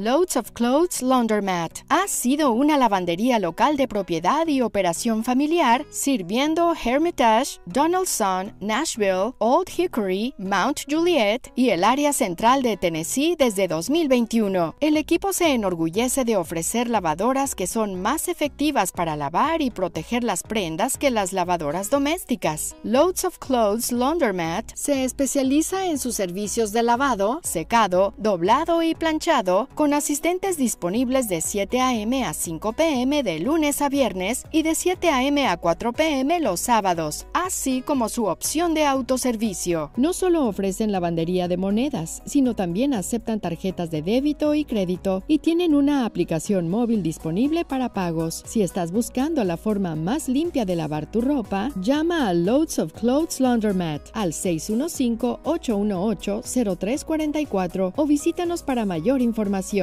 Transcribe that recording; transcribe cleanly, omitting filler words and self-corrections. Loads of Clothes Laundromat ha sido una lavandería local de propiedad y operación familiar sirviendo Hermitage, Donelson, Nashville, Old Hickory, Mount Juliet y el área central de Tennessee desde 2021. El equipo se enorgullece de ofrecer lavadoras que son más efectivas para lavar y proteger las prendas que las lavadoras domésticas. Loads of Clothes Laundromat se especializa en sus servicios de lavado, secado, doblado y planchado, con asistentes disponibles de 7 a.m. a 5 p.m. de lunes a viernes y de 7 a.m. a 4 p.m. los sábados, así como su opción de autoservicio. No solo ofrecen lavandería de monedas, sino también aceptan tarjetas de débito y crédito y tienen una aplicación móvil disponible para pagos. Si estás buscando la forma más limpia de lavar tu ropa, llama a Loads of Clothes Laundromat al 615-818-0344 o visítanos para mayor información.